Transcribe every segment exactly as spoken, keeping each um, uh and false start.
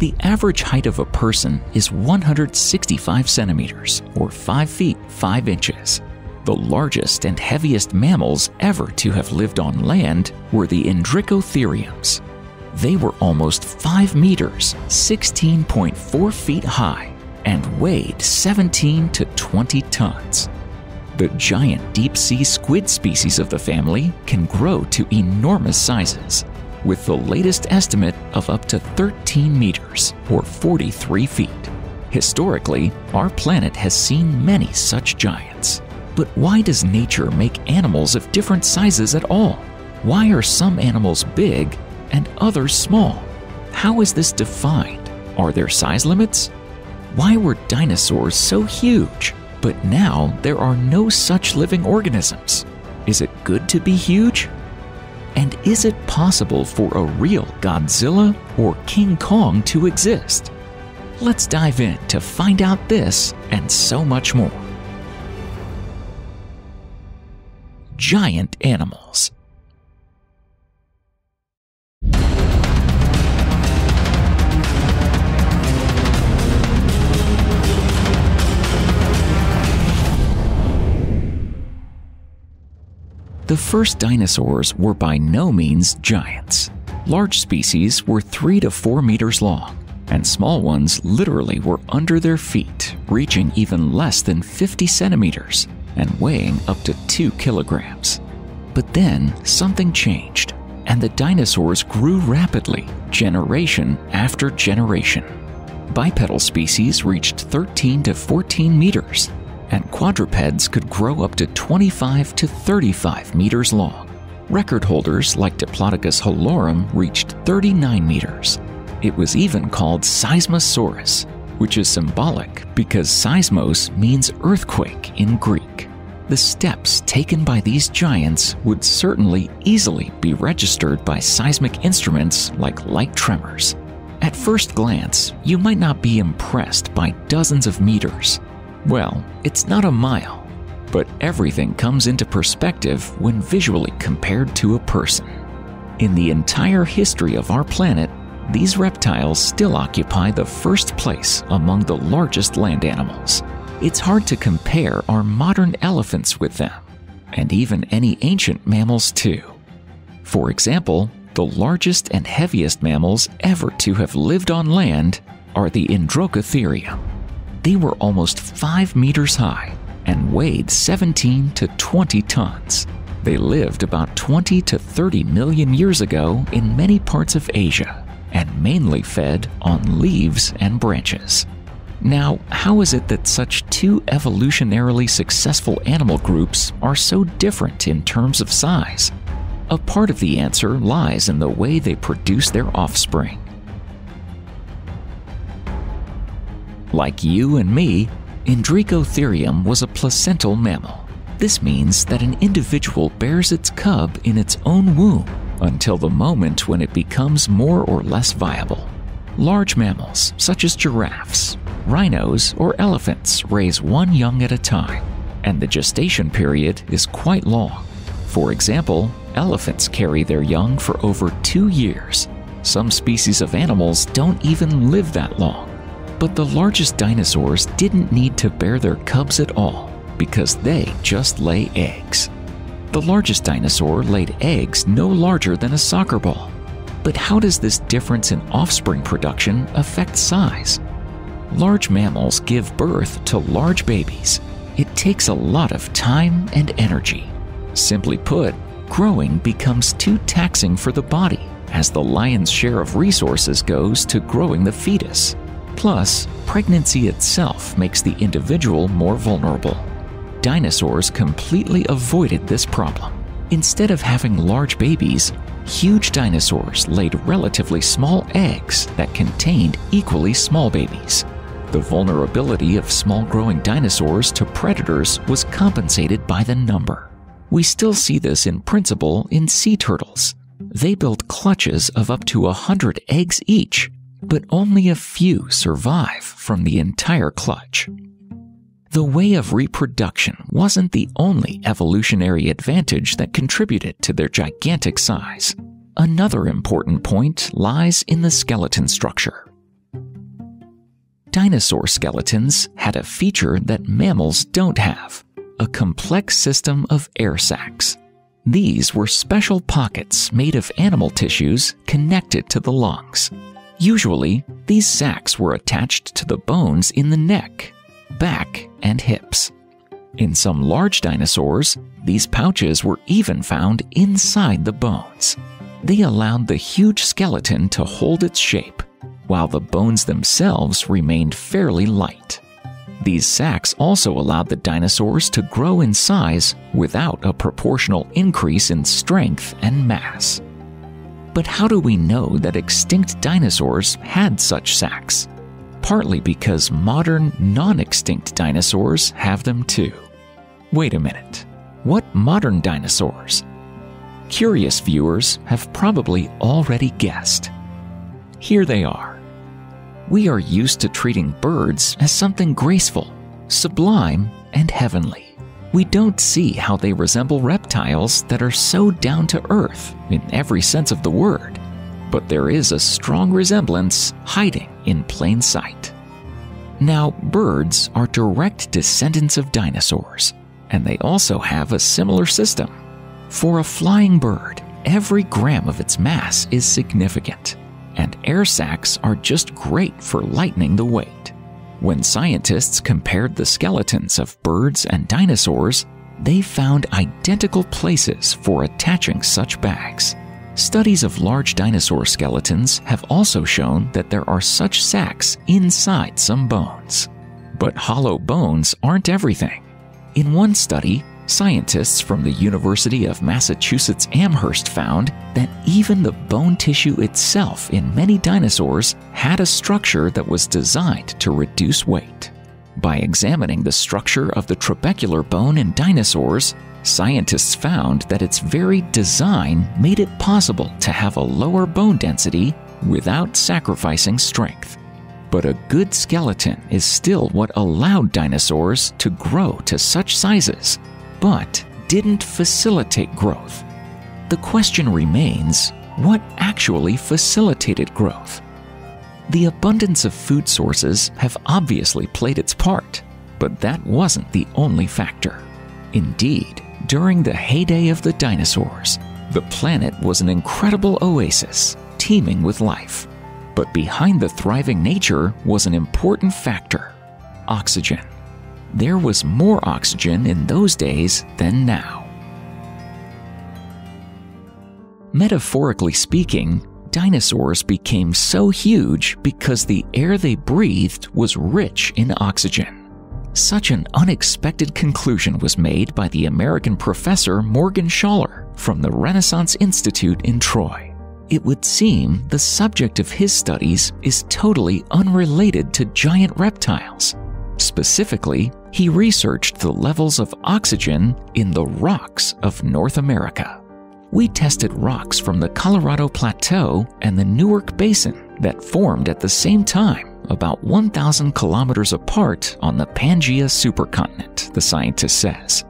the average height of a person is one hundred sixty-five centimeters, or five feet five inches. The largest and heaviest mammals ever to have lived on land were the Indricotheriums. They were almost five meters, sixteen point four feet high, and weighed seventeen to twenty tons. The giant deep-sea squid species of the family can grow to enormous sizes, with the latest estimate of up to thirteen meters, or forty-three feet. Historically, our planet has seen many such giants. But why does nature make animals of different sizes at all? Why are some animals big and others small? How is this defined? Are there size limits? Why were dinosaurs so huge, but now there are no such living organisms? Is it good to be huge? And is it possible for a real Godzilla or King Kong to exist? Let's dive in to find out this and so much more. Giant animals. The first dinosaurs were by no means giants. Large species were three to four meters long, and small ones literally were under their feet, reaching even less than fifty centimeters and weighing up to two kilograms. But then something changed, and the dinosaurs grew rapidly, generation after generation. Bipedal species reached thirteen to fourteen meters, and quadrupeds could grow up to twenty-five to thirty-five meters long. Record holders like Diplodocus hallorum reached thirty-nine meters. It was even called Seismosaurus, which is symbolic because seismos means earthquake in Greek. The steps taken by these giants would certainly easily be registered by seismic instruments like light tremors. At first glance, you might not be impressed by dozens of meters. Well, it's not a mile, but everything comes into perspective when visually compared to a person. In the entire history of our planet, these reptiles still occupy the first place among the largest land animals. It's hard to compare our modern elephants with them, and even any ancient mammals too. For example, the largest and heaviest mammals ever to have lived on land are the Indricotherium. They were almost five meters high and weighed seventeen to twenty tons. They lived about twenty to thirty million years ago in many parts of Asia and mainly fed on leaves and branches. Now, how is it that such two evolutionarily successful animal groups are so different in terms of size? A part of the answer lies in the way they produce their offspring. Like you and me, Indricotherium was a placental mammal. This means that an individual bears its cub in its own womb until the moment when it becomes more or less viable. Large mammals, such as giraffes, rhinos, or elephants, raise one young at a time, and the gestation period is quite long. For example, elephants carry their young for over two years. Some species of animals don't even live that long. But the largest dinosaurs didn't need to bear their cubs at all because they just lay eggs. The largest dinosaur laid eggs no larger than a soccer ball. But how does this difference in offspring production affect size? Large mammals give birth to large babies. It takes a lot of time and energy. Simply put, growing becomes too taxing for the body as the lion's share of resources goes to growing the fetus. Plus, pregnancy itself makes the individual more vulnerable. Dinosaurs completely avoided this problem. Instead of having large babies, huge dinosaurs laid relatively small eggs that contained equally small babies. The vulnerability of small growing dinosaurs to predators was compensated by the number. We still see this in principle in sea turtles. They build clutches of up to one hundred eggs each, but only a few survive from the entire clutch. The way of reproduction wasn't the only evolutionary advantage that contributed to their gigantic size. Another important point lies in the skeleton structure. dinosaur skeletons had a feature that mammals don't have, a complex system of air sacs. These were special pockets made of animal tissues connected to the lungs. Usually, these sacs were attached to the bones in the neck, back, and hips. In some large dinosaurs, these pouches were even found inside the bones. They allowed the huge skeleton to hold its shape, while the bones themselves remained fairly light. These sacs also allowed the dinosaurs to grow in size without a proportional increase in strength and mass. But how do we know that extinct dinosaurs had such sacs? Partly because modern, non-extinct dinosaurs have them too. Wait a minute. What modern dinosaurs? Curious viewers have probably already guessed. Here they are. We are used to treating birds as something graceful, sublime, and heavenly. We don't see how they resemble reptiles that are so down to earth in every sense of the word. But there is a strong resemblance hiding in plain sight. Now, birds are direct descendants of dinosaurs, and they also have a similar system. For a flying bird, every gram of its mass is significant, and air sacs are just great for lightening the weight. When scientists compared the skeletons of birds and dinosaurs, they found identical places for attaching such bags. Studies of large dinosaur skeletons have also shown that there are such sacs inside some bones. But hollow bones aren't everything. In one study, scientists from the University of Massachusetts Amherst found that even the bone tissue itself in many dinosaurs had a structure that was designed to reduce weight. By examining the structure of the trabecular bone in dinosaurs, scientists found that its very design made it possible to have a lower bone density without sacrificing strength. But a good skeleton is still what allowed dinosaurs to grow to such sizes, but didn't facilitate growth. The question remains, what actually facilitated growth? The abundance of food sources have obviously played its part, but that wasn't the only factor. Indeed, during the heyday of the dinosaurs, the planet was an incredible oasis, teeming with life. But behind the thriving nature was an important factor: oxygen. There was more oxygen in those days than now. Metaphorically speaking, dinosaurs became so huge because the air they breathed was rich in oxygen. Such an unexpected conclusion was made by the American professor Morgan Schaller from the Renaissance Institute in Troy. It would seem the subject of his studies is totally unrelated to giant reptiles. Specifically, he researched the levels of oxygen in the rocks of North America. We tested rocks from the Colorado Plateau and the Newark Basin that formed at the same time, about one thousand kilometers apart on the Pangaea supercontinent, the scientist says.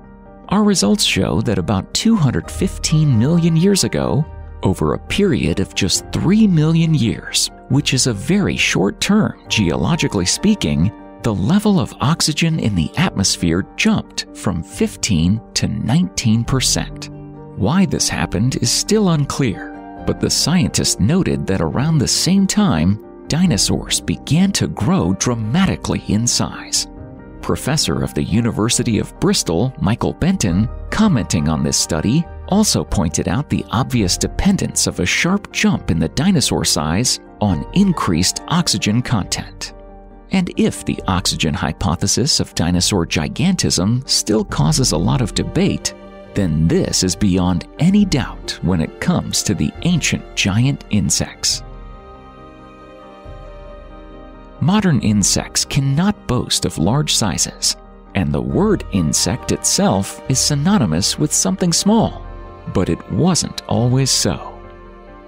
Our results show that about two hundred fifteen million years ago, over a period of just three million years, which is a very short term geologically speaking, the level of oxygen in the atmosphere jumped from fifteen to nineteen percent. Why this happened is still unclear, but the scientist noted that around the same time, dinosaurs began to grow dramatically in size. Professor of the University of Bristol, Michael Benton, commenting on this study, also pointed out the obvious dependence of a sharp jump in the dinosaur size on increased oxygen content. And if the oxygen hypothesis of dinosaur gigantism still causes a lot of debate, then this is beyond any doubt when it comes to the ancient giant insects. Modern insects cannot boast of large sizes, and the word insect itself is synonymous with something small, but it wasn't always so.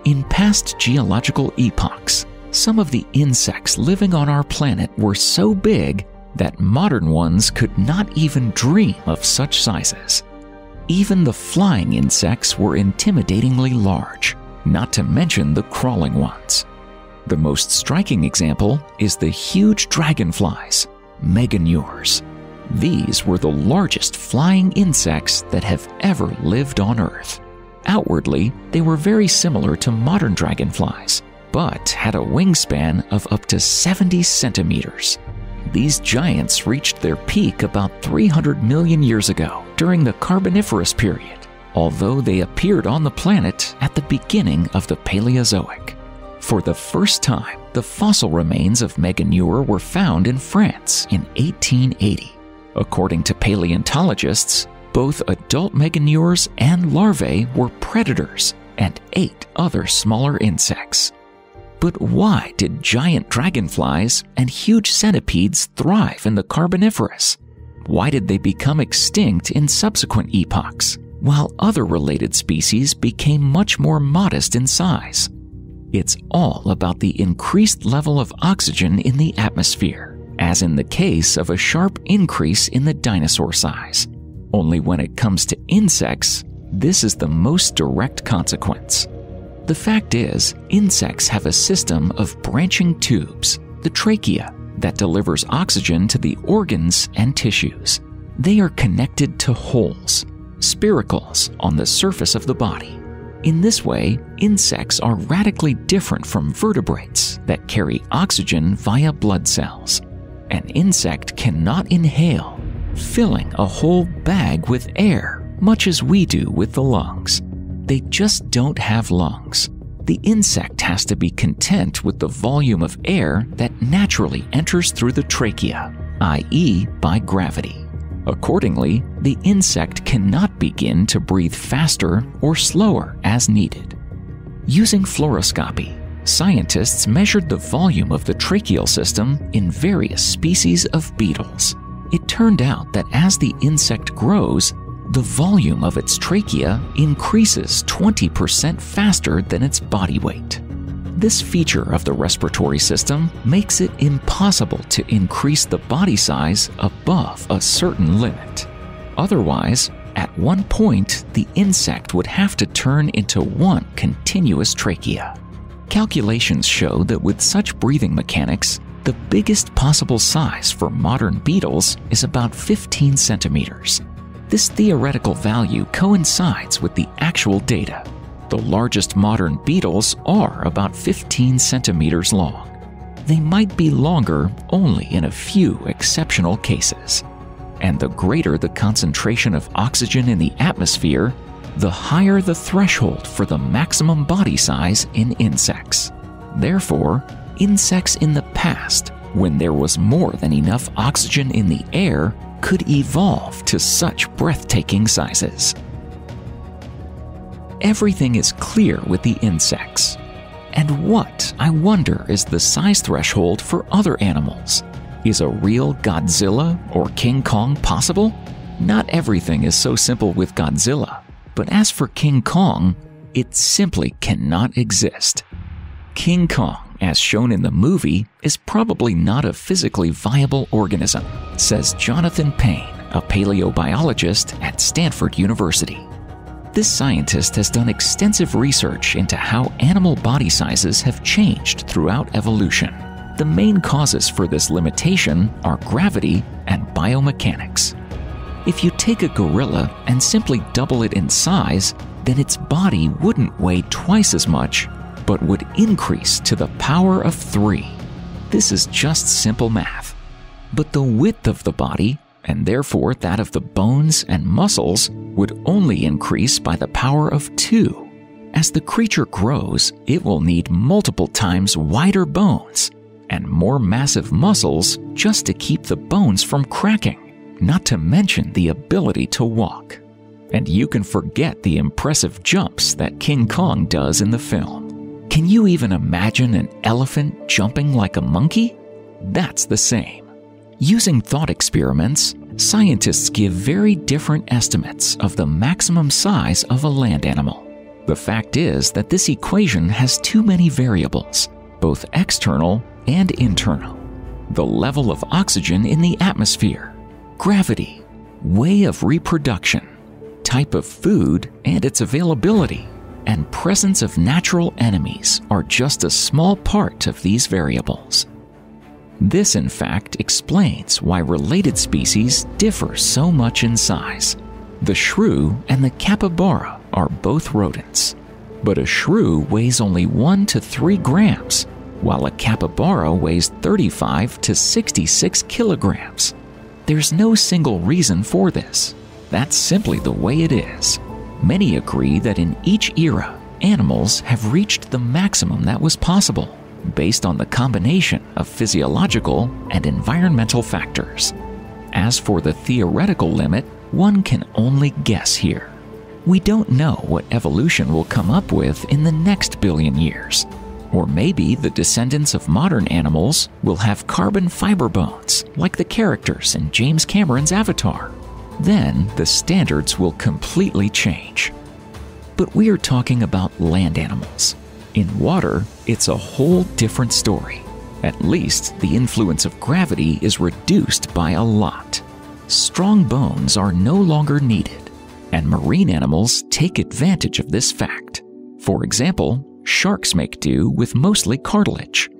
In past geological epochs, some of the insects living on our planet were so big that modern ones could not even dream of such sizes. Even the flying insects were intimidatingly large, not to mention the crawling ones. The most striking example is the huge dragonflies, Meganeuras. These were the largest flying insects that have ever lived on Earth. Outwardly, they were very similar to modern dragonflies, but had a wingspan of up to seventy centimeters. These giants reached their peak about three hundred million years ago during the Carboniferous period, although they appeared on the planet at the beginning of the Paleozoic. For the first time, the fossil remains of Meganeura were found in France in eighteen eighty. According to paleontologists, both adult Meganeuras and larvae were predators and ate other smaller insects. But why did giant dragonflies and huge centipedes thrive in the Carboniferous? Why did they become extinct in subsequent epochs, while other related species became much more modest in size? It's all about the increased level of oxygen in the atmosphere, as in the case of a sharp increase in the dinosaur size. Only when it comes to insects, this is the most direct consequence. The fact is, insects have a system of branching tubes, the trachea, that delivers oxygen to the organs and tissues. They are connected to holes, spiracles, on the surface of the body. In this way, insects are radically different from vertebrates that carry oxygen via blood cells. An insect cannot inhale, filling a whole bag with air, much as we do with the lungs. They just don't have lungs. The insect has to be content with the volume of air that naturally enters through the trachea, that is by gravity. Accordingly, the insect cannot begin to breathe faster or slower as needed. Using fluoroscopy, scientists measured the volume of the tracheal system in various species of beetles. It turned out that as the insect grows, the volume of its trachea increases twenty percent faster than its body weight. This feature of the respiratory system makes it impossible to increase the body size above a certain limit. Otherwise, at one point, the insect would have to turn into one continuous trachea. Calculations show that with such breathing mechanics, the biggest possible size for modern beetles is about fifteen centimeters. This theoretical value coincides with the actual data. The largest modern beetles are about fifteen centimeters long. They might be longer only in a few exceptional cases. And the greater the concentration of oxygen in the atmosphere, the higher the threshold for the maximum body size in insects. Therefore, insects in the past, when there was more than enough oxygen in the air, could evolve to such breathtaking sizes. Everything is clear with the insects. And what, I wonder, is the size threshold for other animals? Is a real Godzilla or King Kong possible? Not everything is so simple with Godzilla, but as for King Kong, it simply cannot exist. King Kong, as shown in the movie, is probably not a physically viable organism, says Jonathan Payne, a paleobiologist at Stanford University. This scientist has done extensive research into how animal body sizes have changed throughout evolution. The main causes for this limitation are gravity and biomechanics. If you take a gorilla and simply double it in size, then its body wouldn't weigh twice as much, but would increase to the power of three. This is just simple math. But the width of the body, and therefore that of the bones and muscles, would only increase by the power of two. As the creature grows, it will need multiple times wider bones and more massive muscles just to keep the bones from cracking, not to mention the ability to walk. And you can forget the impressive jumps that King Kong does in the film. Can you even imagine an elephant jumping like a monkey? That's the same. Using thought experiments, scientists give very different estimates of the maximum size of a land animal. The fact is that this equation has too many variables, both external and internal. The level of oxygen in the atmosphere, gravity, way of reproduction, type of food and its availability, and presence of natural enemies are just a small part of these variables. This, in fact, explains why related species differ so much in size. The shrew and the capybara are both rodents, but a shrew weighs only one to three grams, while a capybara weighs thirty-five to sixty-six kilograms. There's no single reason for this. That's simply the way it is. Many agree that in each era, animals have reached the maximum that was possible, based on the combination of physiological and environmental factors. As for the theoretical limit, one can only guess here. We don't know what evolution will come up with in the next billion years. Or maybe the descendants of modern animals will have carbon fiber bones, like the characters in James Cameron's Avatar. Then the standards will completely change. But we are talking about land animals. In water, it's a whole different story. At least the influence of gravity is reduced by a lot. Strong bones are no longer needed, and marine animals take advantage of this fact. For example, sharks make do with mostly cartilage.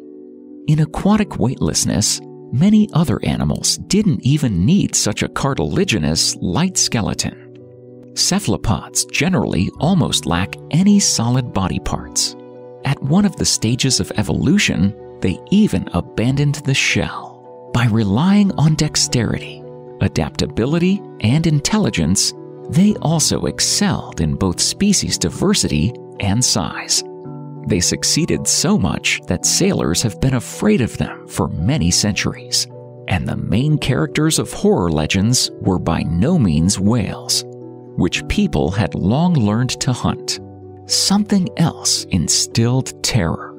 In aquatic weightlessness, many other animals didn't even need such a cartilaginous, light skeleton. Cephalopods generally almost lack any solid body parts. At one of the stages of evolution, they even abandoned the shell. By relying on dexterity, adaptability, and intelligence, they also excelled in both species diversity and size. They succeeded so much that sailors have been afraid of them for many centuries. And the main characters of horror legends were by no means whales, which people had long learned to hunt. Something else instilled terror,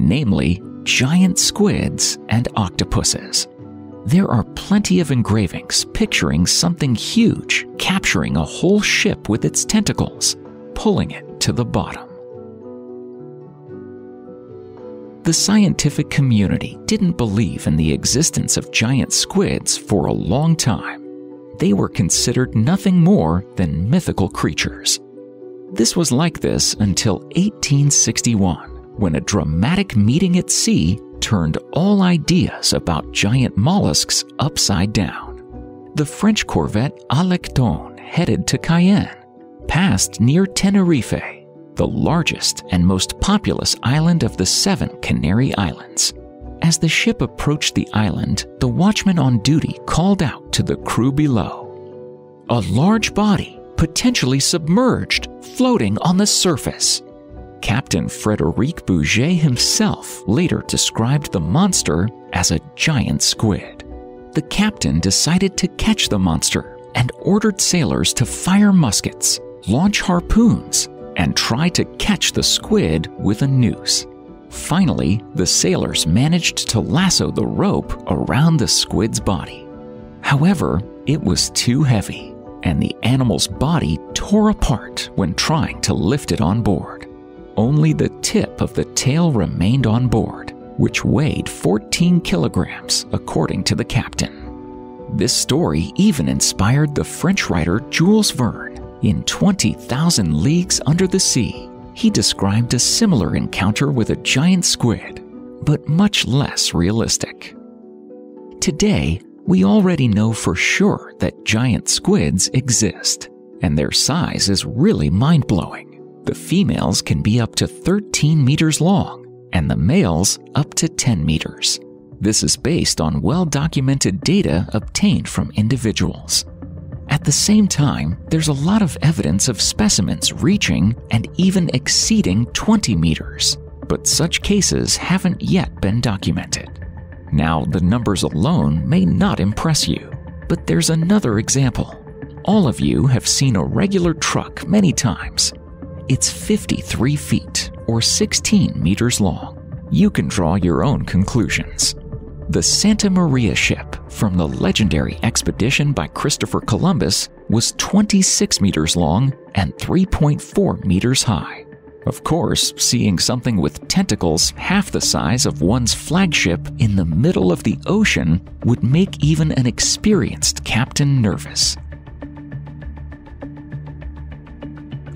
namely giant squids and octopuses. There are plenty of engravings picturing something huge capturing a whole ship with its tentacles, pulling it to the bottom. The scientific community didn't believe in the existence of giant squids for a long time. They were considered nothing more than mythical creatures. This was like this until eighteen sixty-one, when a dramatic meeting at sea turned all ideas about giant mollusks upside down. The French corvette Alecton headed to Cayenne, passed near Tenerife, the largest and most populous island of the seven Canary Islands. As the ship approached the island, the watchman on duty called out to the crew below, "A large body, potentially submerged, floating on the surface." Captain Frederic Bouget himself later described the monster as a giant squid. The captain decided to catch the monster and ordered sailors to fire muskets, launch harpoons, and try to catch the squid with a noose. Finally, the sailors managed to lasso the rope around the squid's body. However, it was too heavy, and the animal's body tore apart when trying to lift it on board. Only the tip of the tail remained on board, which weighed fourteen kilograms, according to the captain. This story even inspired the French writer Jules Verne. In twenty thousand leagues Under the Sea, he described a similar encounter with a giant squid, but much less realistic. Today, we already know for sure that giant squids exist, and their size is really mind-blowing. The females can be up to thirteen meters long, and the males up to ten meters. This is based on well-documented data obtained from individuals. At the same time, there's a lot of evidence of specimens reaching and even exceeding twenty meters, but such cases haven't yet been documented. Now, the numbers alone may not impress you, but there's another example. All of you have seen a regular truck many times. It's fifty-three feet or sixteen meters long. You can draw your own conclusions. The Santa Maria ship from the legendary expedition by Christopher Columbus was twenty-six meters long and three point four meters high. Of course, seeing something with tentacles half the size of one's flagship in the middle of the ocean would make even an experienced captain nervous.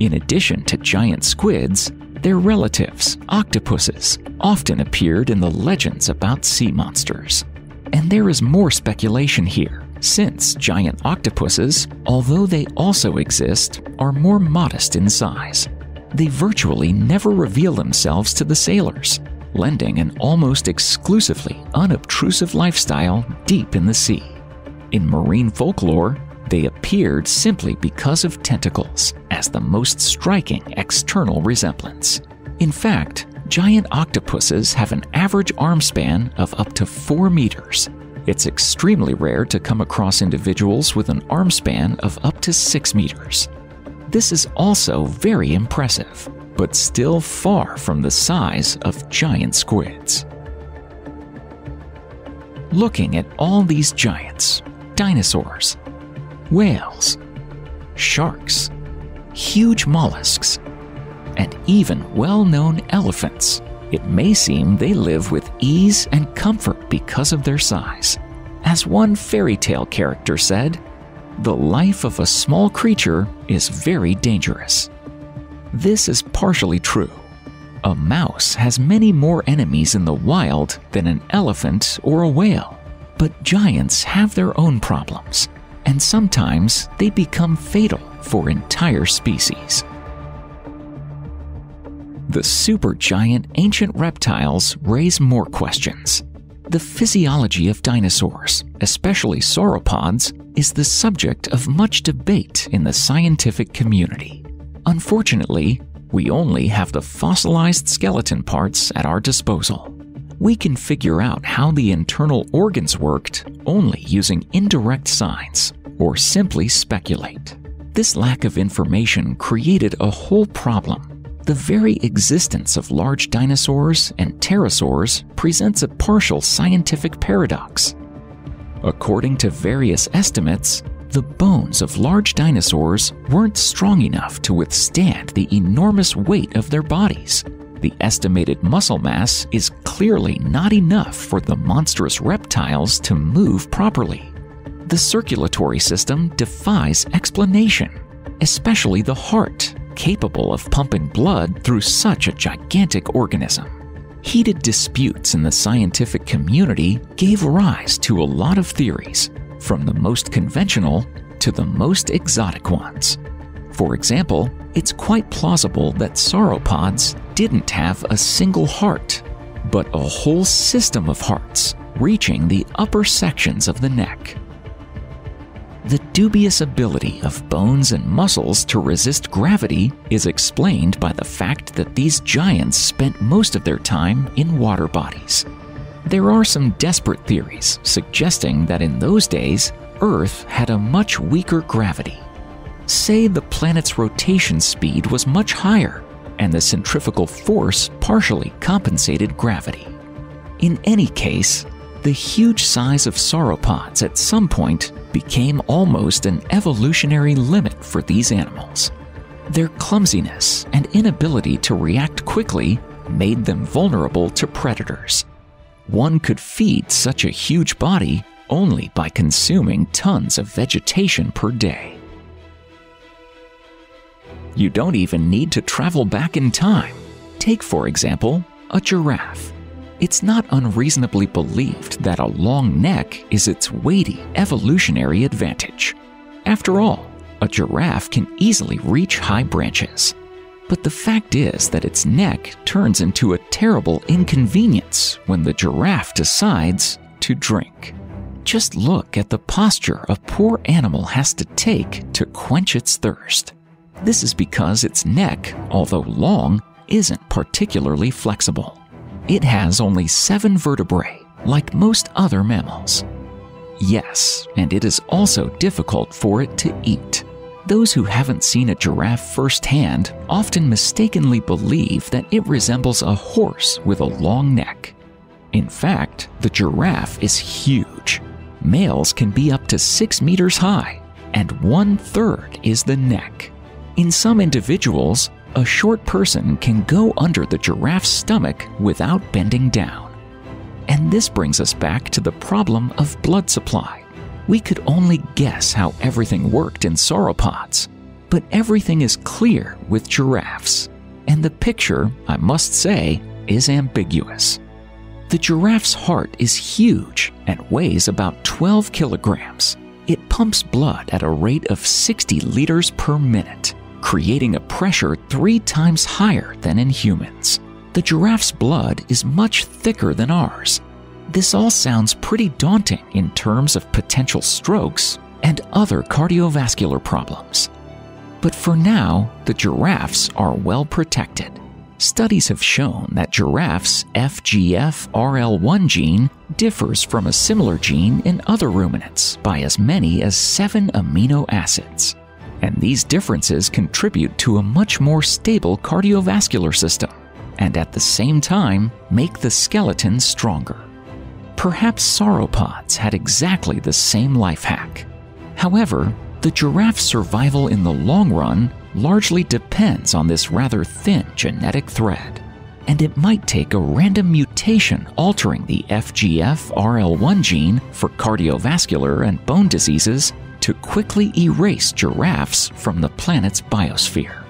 In addition to giant squids, their relatives, octopuses, often appeared in the legends about sea monsters. And there is more speculation here, since giant octopuses, although they also exist, are more modest in size. They virtually never reveal themselves to the sailors, lending an almost exclusively unobtrusive lifestyle deep in the sea. In marine folklore, they appeared simply because of tentacles, as the most striking external resemblance. In fact, giant octopuses have an average arm span of up to four meters. It's extremely rare to come across individuals with an arm span of up to six meters. This is also very impressive, but still far from the size of giant squids. Looking at all these giants, dinosaurs, whales, sharks, huge mollusks, and even well-known elephants, it may seem they live with ease and comfort because of their size. As one fairy tale character said, "The life of a small creature is very dangerous." This is partially true. A mouse has many more enemies in the wild than an elephant or a whale. But giants have their own problems, and sometimes they become fatal for entire species. The supergiant ancient reptiles raise more questions. The physiology of dinosaurs, especially sauropods, is the subject of much debate in the scientific community. Unfortunately, we only have the fossilized skeleton parts at our disposal. We can figure out how the internal organs worked only using indirect signs, or simply speculate. This lack of information created a whole problem. The very existence of large dinosaurs and pterosaurs presents a partial scientific paradox. According to various estimates, the bones of large dinosaurs weren't strong enough to withstand the enormous weight of their bodies. The estimated muscle mass is clearly not enough for the monstrous reptiles to move properly. The circulatory system defies explanation, especially the heart, capable of pumping blood through such a gigantic organism. Heated disputes in the scientific community gave rise to a lot of theories, from the most conventional to the most exotic ones. For example, it's quite plausible that sauropods didn't have a single heart, but a whole system of hearts reaching the upper sections of the neck. The dubious ability of bones and muscles to resist gravity is explained by the fact that these giants spent most of their time in water bodies. There are some desperate theories suggesting that in those days, Earth had a much weaker gravity. Say the planet's rotation speed was much higher, and the centrifugal force partially compensated gravity. In any case, the huge size of sauropods at some point became almost an evolutionary limit for these animals. Their clumsiness and inability to react quickly made them vulnerable to predators. One could feed such a huge body only by consuming tons of vegetation per day. You don't even need to travel back in time. Take, for example, a giraffe. It's not unreasonably believed that a long neck is its weighty evolutionary advantage. After all, a giraffe can easily reach high branches. But the fact is that its neck turns into a terrible inconvenience when the giraffe decides to drink. Just look at the posture a poor animal has to take to quench its thirst. This is because its neck, although long, isn't particularly flexible. It has only seven vertebrae, like most other mammals. Yes, and it is also difficult for it to eat. Those who haven't seen a giraffe firsthand often mistakenly believe that it resembles a horse with a long neck. In fact, the giraffe is huge. Males can be up to six meters high, and one-third is the neck. In some individuals, a short person can go under the giraffe's stomach without bending down. And this brings us back to the problem of blood supply. We could only guess how everything worked in sauropods. but everything is clear with giraffes, and the picture, I must say, is ambiguous. The giraffe's heart is huge and weighs about twelve kilograms. It pumps blood at a rate of sixty liters per minute, creating a pressure three times higher than in humans. The giraffe's blood is much thicker than ours. This all sounds pretty daunting in terms of potential strokes and other cardiovascular problems. But for now, the giraffes are well protected. Studies have shown that giraffes' F G F R L one gene differs from a similar gene in other ruminants by as many as seven amino acids. And these differences contribute to a much more stable cardiovascular system, and at the same time make the skeleton stronger. Perhaps sauropods had exactly the same life hack. However, the giraffe's survival in the long run largely depends on this rather thin genetic thread, and it might take a random mutation altering the F G F R L one gene for cardiovascular and bone diseases to quickly erase giraffes from the planet's biosphere.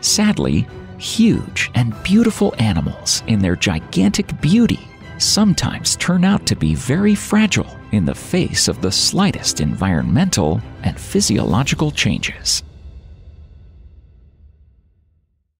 Sadly, huge and beautiful animals in their gigantic beauty sometimes turn out to be very fragile in the face of the slightest environmental and physiological changes.